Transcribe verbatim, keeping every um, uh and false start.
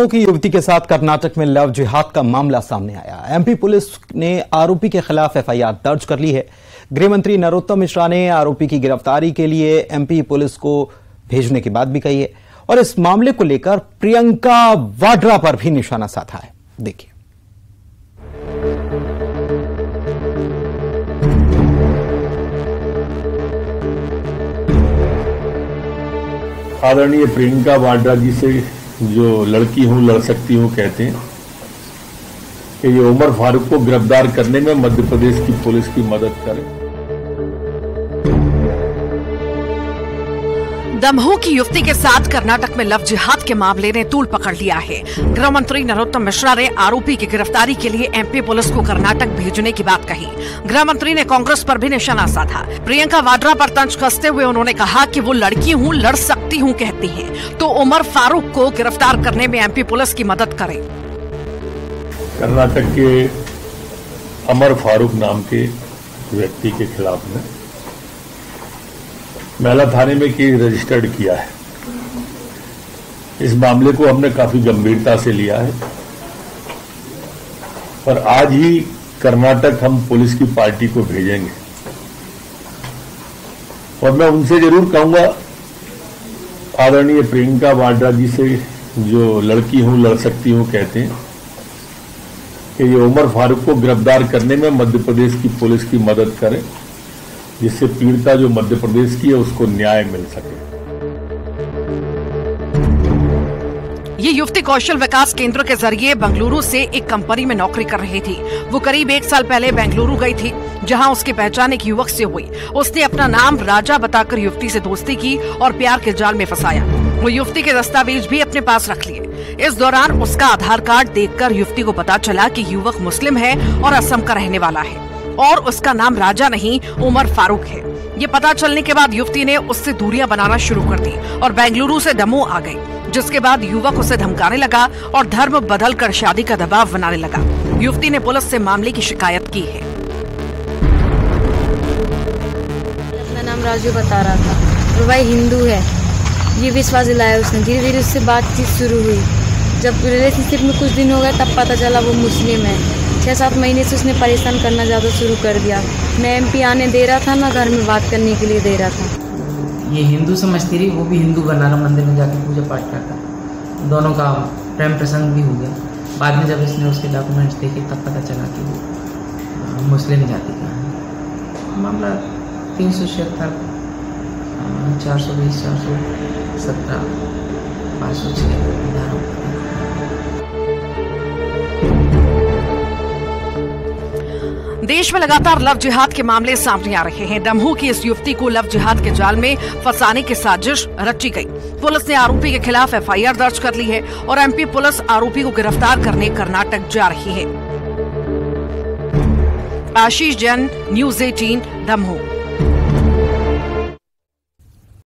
की युवती के साथ कर्नाटक में लव जिहाद का मामला सामने आया। एमपी पुलिस ने आरोपी के खिलाफ एफआईआर दर्ज कर ली है। गृहमंत्री नरोत्तम मिश्रा ने आरोपी की गिरफ्तारी के लिए एमपी पुलिस को भेजने की बात भी कही है और इस मामले को लेकर प्रियंका वाड्रा पर भी निशाना साधा है। देखिए, आदरणीय प्रियंका वाड्रा जी से जो लड़की हूं लड़ सकती हूं कहते हैं कि ये उमर फारूक को गिरफ्तार करने में मध्य प्रदेश की पुलिस की मदद करे। दमोह की युवती के साथ कर्नाटक में लव जिहाद के मामले ने तूल पकड़ लिया है। गृह मंत्री नरोत्तम मिश्रा ने आरोपी की गिरफ्तारी के लिए एमपी पुलिस को कर्नाटक भेजने की बात कही। गृह मंत्री ने कांग्रेस पर भी निशाना साधा। प्रियंका वाड्रा पर तंज कसते हुए उन्होंने कहा कि वो लड़की हूँ लड़ सकती हूँ कहती है, तो उमर फारूक को गिरफ्तार करने में एमपी पुलिस की मदद करे। कर्नाटक के उमर फारूक नाम के व्यक्ति के खिलाफ में महिला थाने में केस रजिस्टर्ड किया है। इस मामले को हमने काफी गंभीरता से लिया है और आज ही कर्नाटक हम पुलिस की पार्टी को भेजेंगे और मैं उनसे जरूर कहूंगा, आदरणीय प्रियंका वाड्रा जी से जो लड़की हूं लड़ सकती हूं कहते हैं कि ये उमर फारूक को गिरफ्तार करने में मध्य प्रदेश की पुलिस की मदद करें, जिससे पीड़िता जो मध्य प्रदेश की है उसको न्याय मिल सके। ये युवती कौशल विकास केंद्र के जरिए बेंगलुरु से एक कंपनी में नौकरी कर रही थी। वो करीब एक साल पहले बेंगलुरु गई थी, जहां उसकी पहचान एक युवक से हुई। उसने अपना नाम राजा बताकर युवती से दोस्ती की और प्यार के जाल में फंसाया। वो युवती के दस्तावेज भी अपने पास रख लिए। इस दौरान उसका आधार कार्ड देखकर युवती को पता चला कि युवक मुस्लिम है और असम का रहने वाला है और उसका नाम राजा नहीं उमर फारूक है। ये पता चलने के बाद युवती ने उससे दूरियां बनाना शुरू कर दी और बेंगलुरु से दमोह आ गई, जिसके बाद युवक उसे धमकाने लगा और धर्म बदलकर शादी का दबाव बनाने लगा। युवती ने पुलिस से मामले की शिकायत की है। अपना नाम राजू बता रहा था और भाई हिंदू है, ये विश्वास दिलाया उसने। धीरे धीरे उससे बातचीत शुरू हुई। जब रिलेशनशिप में कुछ दिन हो गए तब पता चला वो मुस्लिम है। छः सात महीने से उसने परेशान करना ज़्यादा शुरू कर दिया। मैं एमपी आने दे रहा था ना, घर में बात करने के लिए दे रहा था। ये हिंदू समझती रही, वो भी हिंदू बनारस मंदिर में जाकर पूजा पाठ करता। दोनों का प्रेम प्रसंग भी हो गया। बाद में जब इसने उसके डॉक्यूमेंट्स देखे तब पता चला कि वो मुस्लिम जाति का है। मामला तीन सौ छिहत्तर चार सौ बीस चार सौ सत्रह पाँच सौ छः देश में लगातार लव जिहाद के मामले सामने आ रहे हैं। दमोह की इस युवती को लव जिहाद के जाल में फंसाने की साजिश रची गई। पुलिस ने आरोपी के खिलाफ एफआईआर दर्ज कर ली है और एमपी पुलिस आरोपी को गिरफ्तार करने कर्नाटक जा रही है। आशीष जैन, न्यूज़ अठारह, दमोह।